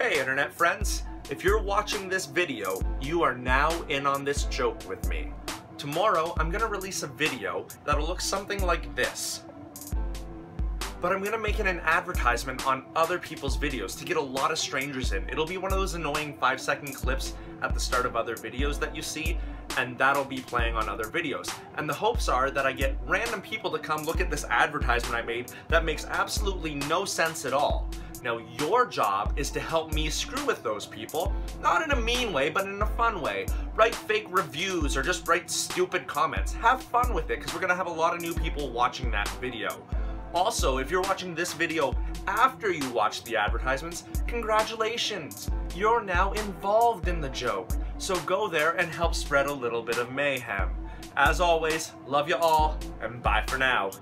Hey internet friends, if you're watching this video, you are now in on this joke with me. Tomorrow I'm gonna release a video that'll look something like this. But I'm gonna make it an advertisement on other people's videos to get a lot of strangers in. It'll be one of those annoying 5-second clips at the start of other videos that you see, and that'll be playing on other videos. And the hopes are that I get random people to come look at this advertisement I made that makes absolutely no sense at all. Now your job is to help me screw with those people, not in a mean way, but in a fun way. Write fake reviews or just write stupid comments. Have fun with it, because we're gonna have a lot of new people watching that video. Also, if you're watching this video after you watch the advertisements, congratulations! You're now involved in the joke. So go there and help spread a little bit of mayhem. As always, love you all, and bye for now.